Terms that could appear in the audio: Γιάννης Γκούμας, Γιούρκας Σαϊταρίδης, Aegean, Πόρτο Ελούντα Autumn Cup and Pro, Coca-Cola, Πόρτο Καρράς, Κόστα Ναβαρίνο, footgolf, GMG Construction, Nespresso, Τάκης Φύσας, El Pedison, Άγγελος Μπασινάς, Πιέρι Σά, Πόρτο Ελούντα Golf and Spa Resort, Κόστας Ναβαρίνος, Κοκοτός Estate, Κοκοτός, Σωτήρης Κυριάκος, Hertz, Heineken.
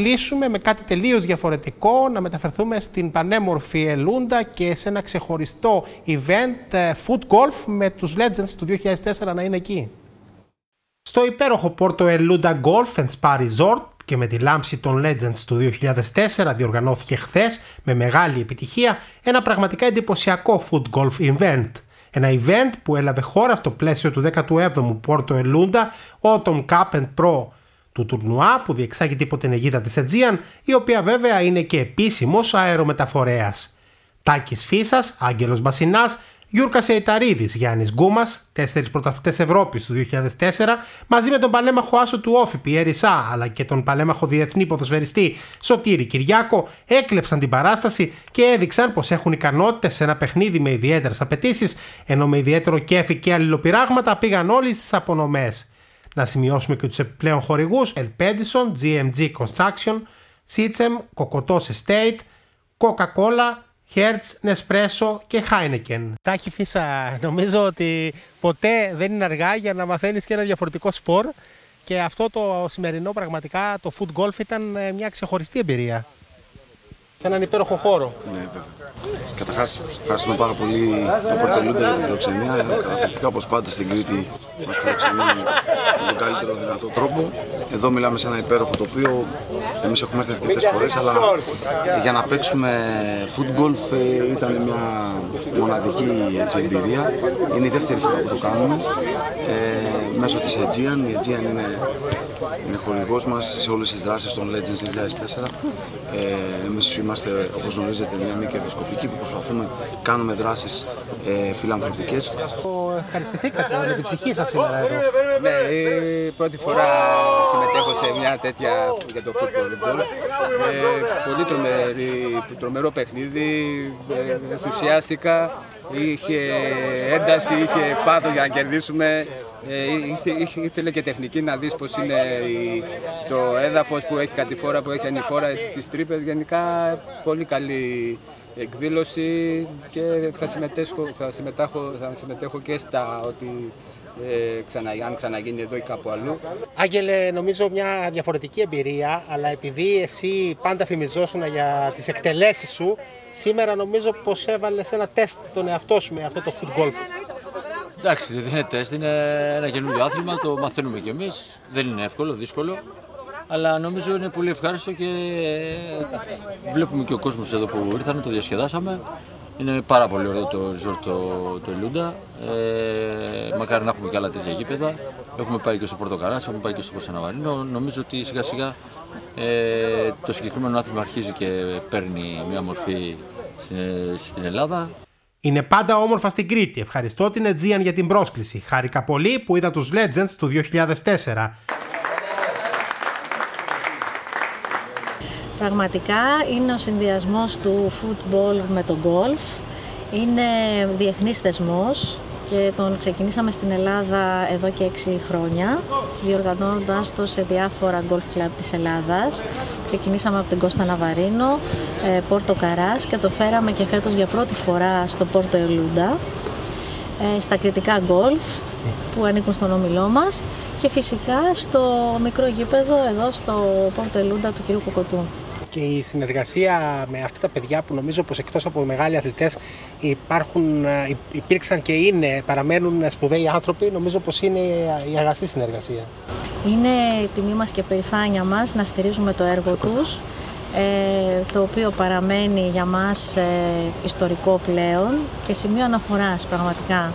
Κλείσουμε με κάτι τελείως διαφορετικό, να μεταφερθούμε στην πανέμορφη Ελούντα και σε ένα ξεχωριστό event footgolf με τους Legends του 2004 να είναι εκεί. Στο υπέροχο Πόρτο Ελούντα Golf and Spa Resort και με τη λάμψη των Legends του 2004 διοργανώθηκε χθες με μεγάλη επιτυχία ένα πραγματικά εντυπωσιακό footgolf event. Ένα event που έλαβε χώρα στο πλαίσιο του 17ου Πόρτο Ελούντα Autumn Cup and Pro του τουρνουά που διεξάγεται υπό την αιγίδα της Aegean, η οποία βέβαια είναι και επίσημος αερομεταφορέας. Τάκης Φύσας, Άγγελος Μπασινάς, Γιούρκας Σαϊταρίδης, Γιάννης Γκούμας, 4 πρωταθλητές Ευρώπης του 2004, μαζί με τον παλέμαχο άσο του Όφη Πιέρι Σά, αλλά και τον παλέμαχο διεθνή ποδοσφαιριστή Σωτήρη Κυριάκο, έκλεψαν την παράσταση και έδειξαν πως έχουν ικανότητες σε ένα παιχνίδι με ιδιαίτερες απαιτήσεις, ενώ με ιδιαίτερο κέφι και αλληλοπειράγματα πήγαν όλοι στις απονομές. Να σημειώσουμε και τους επιπλέον χορηγούς El Pedison, GMG Construction, Κοκοτός Estate, Coca-Cola, Hertz, Nespresso και Heineken. Τάκη Φύσα, νομίζω ότι ποτέ δεν είναι αργά για να μαθαίνεις και ένα διαφορετικό σπορ και αυτό το σημερινό πραγματικά το foot golf ήταν μια ξεχωριστή εμπειρία. Σε έναν υπέροχο χώρο. Ναι, βέβαια. Καταρχάς, ευχαριστούμε πάρα πολύ το Πόρτο Ελούντα για τη φιλοξενία. Καταπληκτικά όπως πάντα στην Κρήτη μας φιλοξενούν με τον καλύτερο δυνατό τρόπο. Εδώ μιλάμε σε ένα υπέροχο τοπίο. Εμείς έχουμε έρθει αρκετές φορές, αλλά για να παίξουμε footgolf ήταν μια μοναδική εμπειρία. Είναι η δεύτερη φορά που το κάνουμε. Μέσω της Aegean. Η Aegean είναι χορηγός μας σε όλες τις δράσεις των Legends 2004. Εμείς είμαστε, όπως γνωρίζετε, μια μη κερδοσκοπική που προσπαθούμε, κάνουμε δράσεις φιλανθρωπικές. Ευχαριστηθήκατε με την ψυχή σας σήμερα εδώ. Ναι, πρώτη φορά συμμετέχω σε μια τέτοια για το football. Πολύ τρομερό παιχνίδι, ενθουσιάστηκα. Είχε ένταση, είχε πάθος για να κερδίσουμε. Ήθελε και τεχνική να δεις πως είναι το έδαφος που έχει κατηφόρα, που έχει ανηφόρα, τις τρύπες. Γενικά πολύ καλή εκδήλωση και θα συμμετέχω και στα ότι αν ξαναγίνει εδώ ή κάπου αλλού. Άγγελε, νομίζω μια διαφορετική εμπειρία, αλλά επειδή εσύ πάντα φημιζόσουν για τις εκτελέσεις σου, σήμερα νομίζω πως έβαλες ένα τεστ στον εαυτό σου με αυτό το footgolf. Εντάξει, δεν είναι τεστ, είναι ένα καινούριο άθλημα, το μαθαίνουμε κι εμείς. Δεν είναι εύκολο, δύσκολο, αλλά νομίζω είναι πολύ ευχάριστο και βλέπουμε και ο κόσμος εδώ που ήρθαν, το διασκεδάσαμε. Είναι πάρα πολύ ωραίο το resort το Ελούντα. Μακάρι να έχουμε και άλλα τέτοια γήπεδα. Έχουμε πάει και στο Πόρτο Καρράς, έχουμε πάει και στο Κόστα Ναβαρίνο. Νομίζω ότι σιγά σιγά το συγκεκριμένο άθλημα αρχίζει και παίρνει μια μορφή στην Ελλάδα. Είναι πάντα όμορφα στην Κρήτη. Ευχαριστώ την Aegean για την πρόσκληση. Χάρηκα πολύ που είδα τους Legends του 2004. Πραγματικά είναι ο συνδυασμός του football με τον golf. Είναι διεθνής θεσμός και τον ξεκινήσαμε στην Ελλάδα εδώ και 6 χρόνια, διοργανώνοντας το σε διάφορα golf club της Ελλάδας. Ξεκινήσαμε από τον Κώστα Ναβαρίνο, Πόρτο Καρράς και το φέραμε και φέτος για πρώτη φορά στο Πόρτο Ελούντα, στα κριτικά golf που ανήκουν στον όμιλό μας και φυσικά στο μικρό γήπεδο εδώ στο Πόρτο Ελούντα του κ. Κοκοτού. Και η συνεργασία με αυτά τα παιδιά που νομίζω πως εκτός από μεγάλοι αθλητές υπήρξαν και παραμένουν σπουδαίοι άνθρωποι, νομίζω πως είναι η αγαστή συνεργασία. Είναι τιμή μας και περηφάνεια μας να στηρίζουμε το έργο τους, το οποίο παραμένει για μας ιστορικό πλέον και σημείο αναφοράς πραγματικά.